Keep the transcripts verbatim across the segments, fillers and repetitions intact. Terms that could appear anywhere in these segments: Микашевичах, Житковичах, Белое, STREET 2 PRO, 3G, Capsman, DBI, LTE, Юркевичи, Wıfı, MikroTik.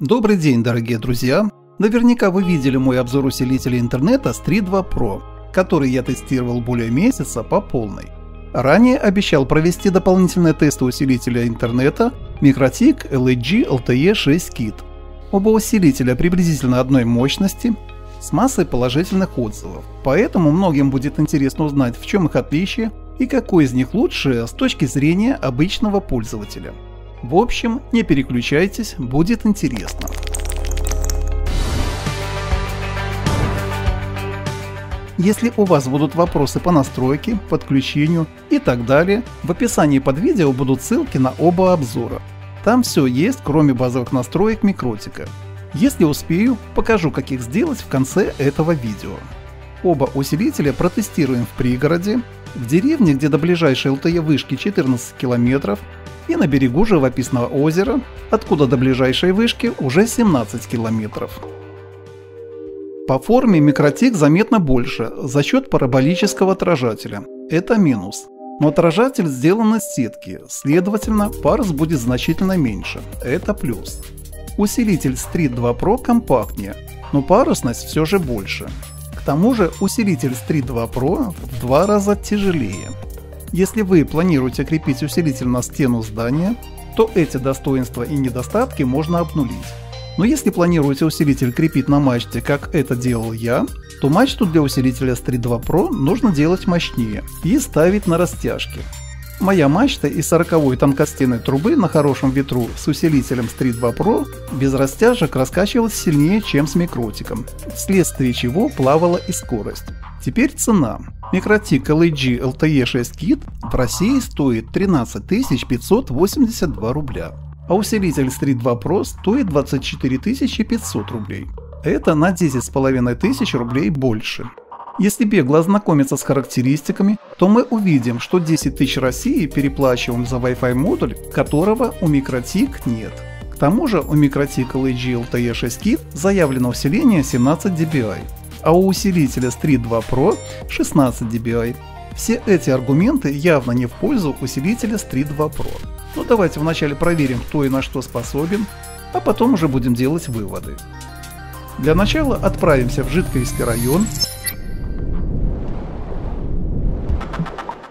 Добрый день, дорогие друзья! Наверняка вы видели мой обзор усилителя интернета Street два Pro, который я тестировал более месяца по полной. Ранее обещал провести дополнительные тесты усилителя интернета MikroTik Эл джи Эл ти и шесть Кит. Оба усилителя приблизительно одной мощности, с массой положительных отзывов, поэтому многим будет интересно узнать, в чем их отличие и какой из них лучше с точки зрения обычного пользователя. В общем, не переключайтесь, будет интересно. Если у вас будут вопросы по настройке, подключению и так далее, в описании под видео будут ссылки на оба обзора. Там все есть, кроме базовых настроек микротика. Если успею, покажу, как их сделать в конце этого видео. Оба усилителя протестируем в пригороде, в деревне, где до ближайшей эл ти и вышки четырнадцать километров, и на берегу живописного озера, откуда до ближайшей вышки уже семнадцать километров. По форме MikroTik заметно больше за счет параболического отражателя. Это минус. Но отражатель сделан из сетки, следовательно, парус будет значительно меньше. Это плюс. Усилитель Street два Pro компактнее, но парусность все же больше. К тому же усилитель Street два Pro в два раза тяжелее. Если вы планируете крепить усилитель на стену здания, то эти достоинства и недостатки можно обнулить. Но если планируете усилитель крепить на мачте, как это делал я, то мачту для усилителя Street два Pro нужно делать мощнее и ставить на растяжки. Моя мачта из сороковой тонкостенной трубы на хорошем ветру с усилителем Street два Pro без растяжек раскачивалась сильнее, чем с микротиком, вследствие чего плавала и скорость. Теперь цена. MikroTik Эл джи Эл ти и шесть Кит в России стоит тринадцать тысяч пятьсот восемьдесят два рубля, а усилитель Street два Pro стоит двадцать четыре тысячи пятьсот рублей. Это на десять с половиной тысяч рублей больше. Если бегло ознакомиться с характеристиками, то мы увидим, что десять тысяч России переплачиваем за Wi-Fi модуль, которого у MikroTik нет. К тому же у MikroTik Эл джи Эл ти и шесть Кит заявлено усиление семнадцать ди би ай, а у усилителя Street два Pro шестнадцать ди би ай. Все эти аргументы явно не в пользу усилителя Street два Pro. Но давайте вначале проверим, кто и на что способен, а потом уже будем делать выводы. Для начала отправимся в Житковичский район,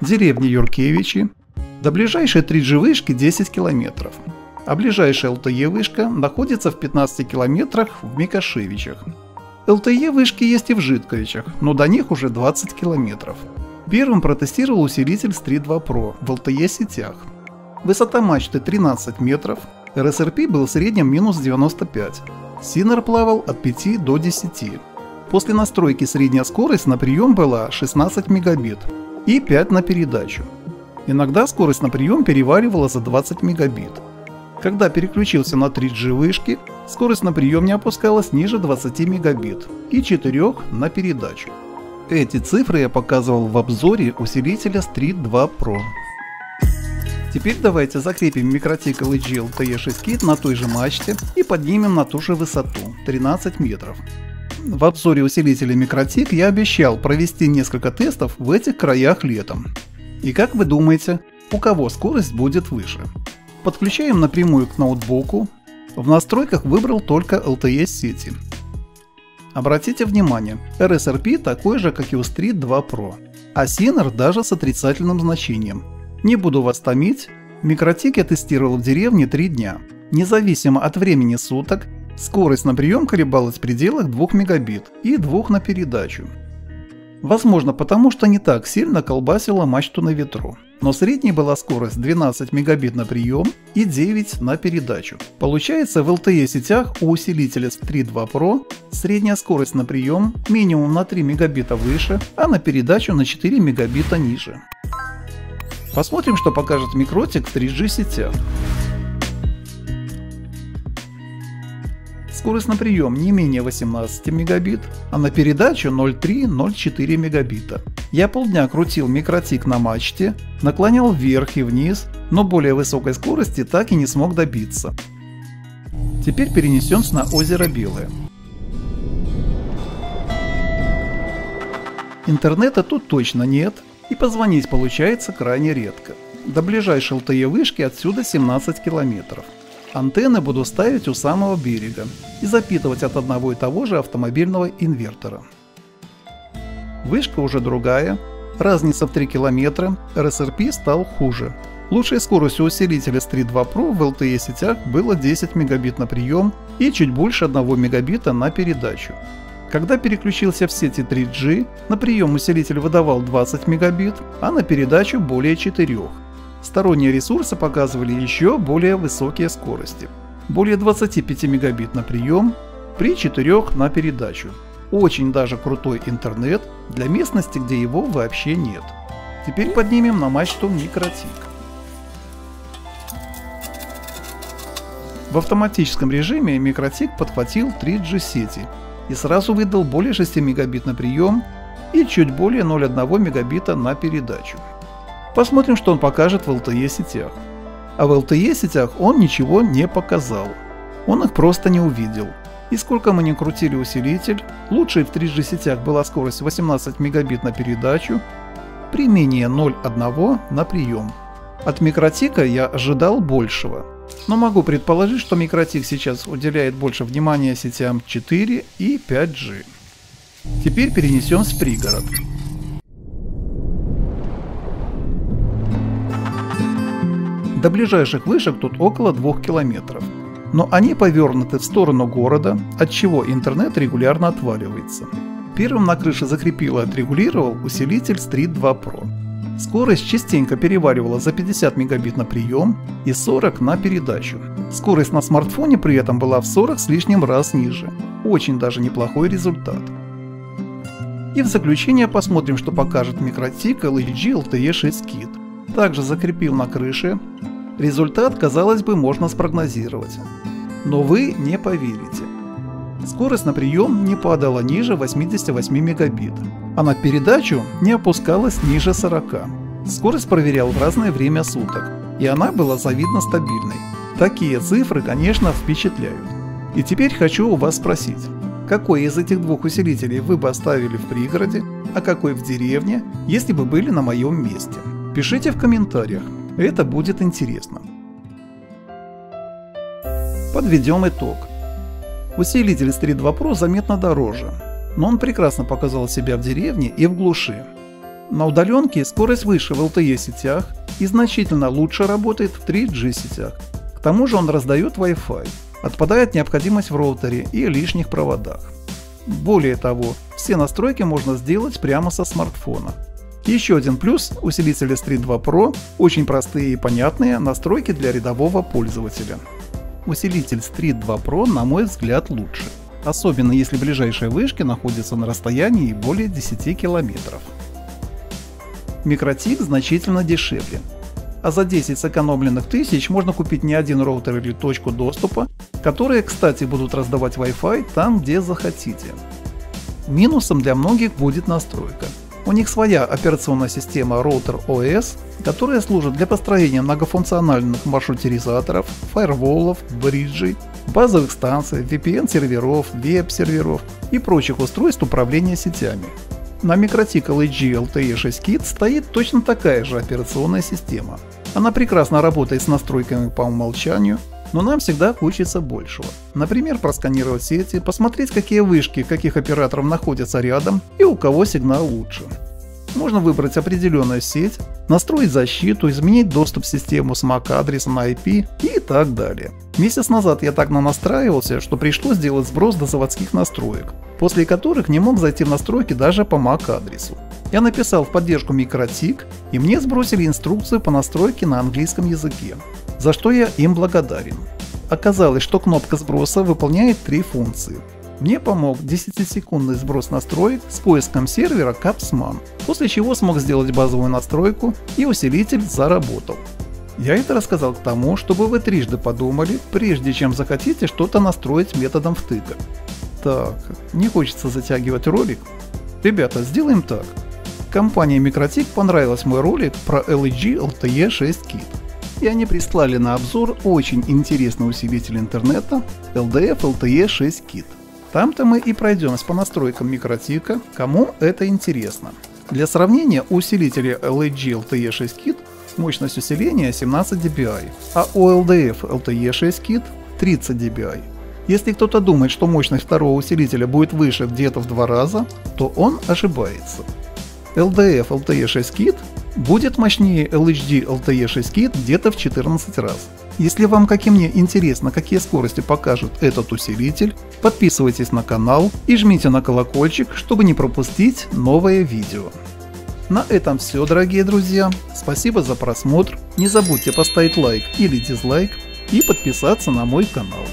деревни Юркевичи, до ближайшей три джи вышки десять километров, а ближайшая эл ти и вышка находится в пятнадцати километрах в Микашевичах. эл ти и вышки есть и в Житковичах, но до них уже двадцать километров. Первым протестировал усилитель Street два Pro в эл ти и сетях. Высота мачты тринадцать метров, эр эс эр пи был в среднем минус девяносто пять, синер плавал от пяти до десяти. После настройки средняя скорость на прием была шестнадцать мегабит. И пять на передачу. Иногда скорость на прием переваривала за двадцать мегабит. Когда переключился на три джи вышки, скорость на прием не опускалась ниже двадцати мегабит и четыре на передачу. Эти цифры я показывал в обзоре усилителя Street два Pro. Теперь давайте закрепим MikroTik Эл джи Эл ти и шесть Кит на той же мачте и поднимем на ту же высоту тринадцать метров. В обзоре усилителя MikroTik я обещал провести несколько тестов в этих краях летом. И как вы думаете, у кого скорость будет выше? Подключаем напрямую к ноутбуку. В настройках выбрал только эл ти и сети. Обратите внимание, эр эс эр пи такой же, как и у Street два Pro, а синер даже с отрицательным значением. Не буду вас томить, MikroTik я тестировал в деревне три дня. Независимо от времени суток, скорость на прием колебалась в пределах двух мегабит и двух на передачу. Возможно, потому что не так сильно колбасила мачту на ветру, но средней была скорость двенадцать мегабит на прием и девять на передачу. Получается, в эл ти и сетях у усилителя Street два Pro средняя скорость на прием минимум на три мегабита выше, а на передачу на четыре мегабита ниже. Посмотрим, что покажет MikroTik в три джи сетях. Скорость на прием не менее восемнадцати мегабит, а на передачу ноль целых три - ноль целых четыре мегабита. Я полдня крутил MikroTik на мачте, наклонял вверх и вниз, но более высокой скорости так и не смог добиться. Теперь перенесемся на озеро Белое. Интернета тут точно нет, и позвонить получается крайне редко. До ближайшей эл ти и вышки отсюда семнадцать километров. Антенны буду ставить у самого берега и запитывать от одного и того же автомобильного инвертора. Вышка уже другая, разница в три километра, эр эс эр пи стал хуже. Лучшей скоростью усилителя Street два Pro в эл ти и сетях было десять мегабит на прием и чуть больше одного мегабита на передачу. Когда переключился в сети три джи, на прием усилитель выдавал двадцать мегабит, а на передачу более четыре. Сторонние ресурсы показывали еще более высокие скорости. Более двадцати пяти мегабит на прием при четыре на передачу. Очень даже крутой интернет для местности, где его вообще нет. Теперь поднимем на мачту MikroTik. В автоматическом режиме MikroTik подхватил три джи сети и сразу выдал более шести мегабит на прием и чуть более ноль целых одна десятая мегабита на передачу. Посмотрим, что он покажет в эл ти и сетях. А в эл ти и сетях он ничего не показал, он их просто не увидел. И сколько мы не крутили усилитель, лучшей в три джи сетях была скорость восемнадцать мегабит на передачу, при менее ноль целых одна десятая на прием. От MikroTik я ожидал большего, но могу предположить, что MikroTik сейчас уделяет больше внимания сетям четыре и пять джи. Теперь перенесемся в пригород. До ближайших вышек тут около двух километров. Но они повернуты в сторону города, отчего интернет регулярно отваливается. Первым на крыше закрепил и отрегулировал усилитель Street два Pro. Скорость частенько переваривала за пятьдесят мегабит на прием и сорок на передачу. Скорость на смартфоне при этом была в сорок с лишним раз ниже. Очень даже неплохой результат. И в заключение посмотрим, что покажет MikroTik эл джи эл ти и шесть кит. Также закрепил на крыше. Результат, казалось бы, можно спрогнозировать, но вы не поверите. Скорость на прием не падала ниже восьмидесяти восьми мегабит, а на передачу не опускалась ниже сорока. Скорость проверял в разное время суток, и она была завидно стабильной. Такие цифры, конечно, впечатляют. И теперь хочу у вас спросить, какой из этих двух усилителей вы бы оставили в пригороде, а какой в деревне, если бы были на моем месте? Пишите в комментариях. Это будет интересно. Подведем итог. Усилитель Street два Pro заметно дороже, но он прекрасно показал себя в деревне и в глуши. На удаленке скорость выше в эл ти и сетях и значительно лучше работает в три джи сетях. К тому же он раздает Wi-Fi, отпадает необходимость в роутере и лишних проводах. Более того, все настройки можно сделать прямо со смартфона. Еще один плюс усилителя Street два Pro – очень простые и понятные настройки для рядового пользователя. Усилитель Street два Pro, на мой взгляд, лучше, особенно если ближайшие вышки находятся на расстоянии более десяти километров. MikroTik значительно дешевле, а за десять сэкономленных тысяч можно купить не один роутер или точку доступа, которые, кстати, будут раздавать Wi-Fi там, где захотите. Минусом для многих будет настройка. У них своя операционная система роутер о эс, которая служит для построения многофункциональных маршрутизаторов, фаерволов, бриджей, базовых станций, ви пи эн-серверов, веб-серверов и прочих устройств управления сетями. На MikroTik эл джи эл ти и шесть кит стоит точно такая же операционная система. Она прекрасно работает с настройками по умолчанию, но нам всегда хочется большего. Например, просканировать сети, посмотреть, какие вышки каких операторов находятся рядом и у кого сигнал лучше. Можно выбрать определенную сеть, настроить защиту, изменить доступ в систему с эм эй си-адреса на ай пи и так далее. Месяц назад я так нанастраивался, что пришлось делать сброс до заводских настроек, после которых не мог зайти в настройки даже по эм эй си-адресу. Я написал в поддержку MikroTik, и мне сбросили инструкцию по настройке на английском языке, за что я им благодарен. Оказалось, что кнопка сброса выполняет три функции. Мне помог десятисекундный сброс настроек с поиском сервера Capsman, после чего смог сделать базовую настройку и усилитель заработал. Я это рассказал к тому, чтобы вы трижды подумали, прежде чем захотите что-то настроить методом втыка. Так, не хочется затягивать ролик. Ребята, сделаем так. Компании MikroTik понравилась мой ролик про эл джи эл ти и шесть кит. И они прислали на обзор очень интересный усилитель интернета эл ди эф эл ти и шесть кит. Там-то мы и пройдемся по настройкам MikroTik, кому это интересно. Для сравнения, у усилителя эл джи эл ти и шесть кит мощность усиления семнадцать дэ би ай, а у Эл Ди Эф Эл Ти И шесть Кит тридцать дэ би ай. Если кто-то думает, что мощность второго усилителя будет выше где-то в два раза, то он ошибается. Эл Ди Эф Эл Ти И шесть Кит будет мощнее Эл Эйч Ди Эл Ти И шесть Кит где-то в четырнадцать раз. Если вам, как и мне, интересно, какие скорости покажет этот усилитель, подписывайтесь на канал и жмите на колокольчик, чтобы не пропустить новое видео. На этом все, дорогие друзья. Спасибо за просмотр. Не забудьте поставить лайк или дизлайк и подписаться на мой канал.